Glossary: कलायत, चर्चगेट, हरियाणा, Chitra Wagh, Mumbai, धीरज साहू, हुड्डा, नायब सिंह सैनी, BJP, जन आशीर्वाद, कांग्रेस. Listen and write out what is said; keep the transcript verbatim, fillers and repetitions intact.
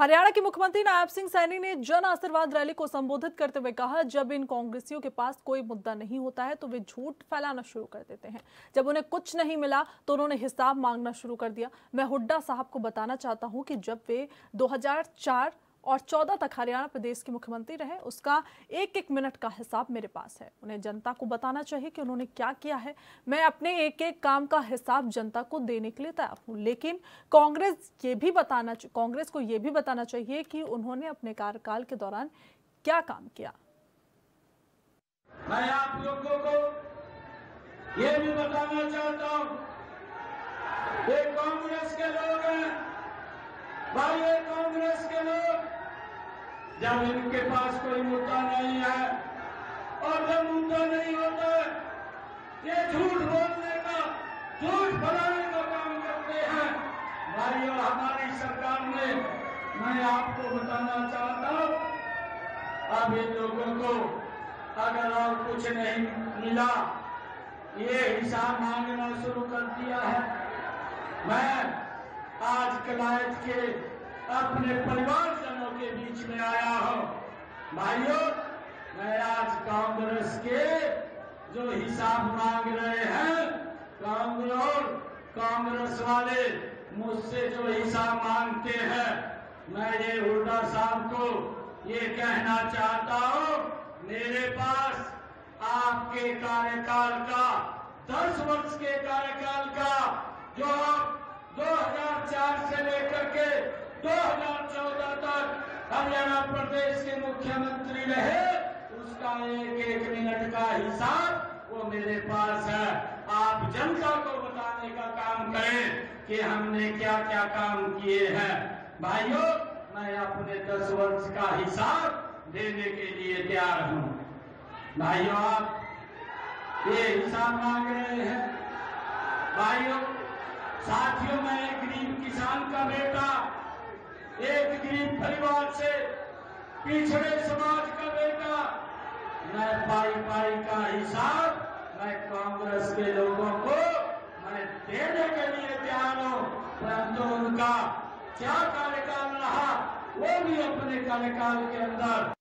हरियाणा के मुख्यमंत्री नायब सिंह सैनी ने जन आशीर्वाद रैली को संबोधित करते हुए कहा, जब इन कांग्रेसियों के पास कोई मुद्दा नहीं होता है तो वे झूठ फैलाना शुरू कर देते हैं। जब उन्हें कुछ नहीं मिला तो उन्होंने हिसाब मांगना शुरू कर दिया। मैं हुड्डा साहब को बताना चाहता हूं कि जब वे दो हज़ार चार और चौदह तक हरियाणा प्रदेश के मुख्यमंत्री रहे, उसका एक एक मिनट का हिसाब मेरे पास है। उन्हें जनता को बताना चाहिए कि उन्होंने क्या किया है। मैं अपने एक एक काम का हिसाब जनता को देने के लिए तैयार हूँ, लेकिन कांग्रेस ये भी बताना कांग्रेस को ये भी बताना चाहिए कि उन्होंने अपने कार्यकाल के दौरान क्या काम किया। मैं आप लोगों को ये भी बताना चाहता हूँ, कांग्रेस के लोग हैं, कांग्रेस के लोग जब इनके पास कोई मुद्दा नहीं है और जब मुद्दा नहीं होता है, ये झूठ बोलने का, झूठ फैलाने का काम करते हैं। भाइयों, हमारी सरकार ने, मैं आपको बताना चाहता हूँ, अब इन लोगों को अगर और कुछ नहीं मिला, ये हिसाब मांगना शुरू कर दिया है। मैं आज कलायत के अपने परिवारजनों के बीच में आया हूं। भाइयों, मैं आज कांग्रेस के जो हिसाब मांग रहे हैं, कांग्रेस कांग्रेस वाले मुझसे जो हिसाब मांगते हैं, मैं ये हुड्डा साहब को ये कहना चाहता हूं, मेरे पास आपके कार्यकाल का दस वर्ष के कार्यकाल का जो दो हज़ार चार से लेकर के दो हज़ार चौदह तक हरियाणा प्रदेश के मुख्यमंत्री रहे, उसका एक एक मिनट का हिसाब वो मेरे पास है। आप जनता को बताने का काम करें कि हमने क्या क्या काम किए हैं। भाइयों, मैं अपने दस वर्ष का हिसाब देने के लिए तैयार हूँ। भाइयों, आप ये हिसाब मांग रहे हैं। भाइयों, साथियों, मैं एक गरीब किसान का बेटा, एक गरीब परिवार से पिछड़े समाज का बेटा, मैं पाई पाई का हिसाब मैं कांग्रेस के लोगों को मैं देने के लिए तैयार हूँ, परंतु उनका क्या कार्यकाल रहा वो भी अपने कार्यकाल के अंदर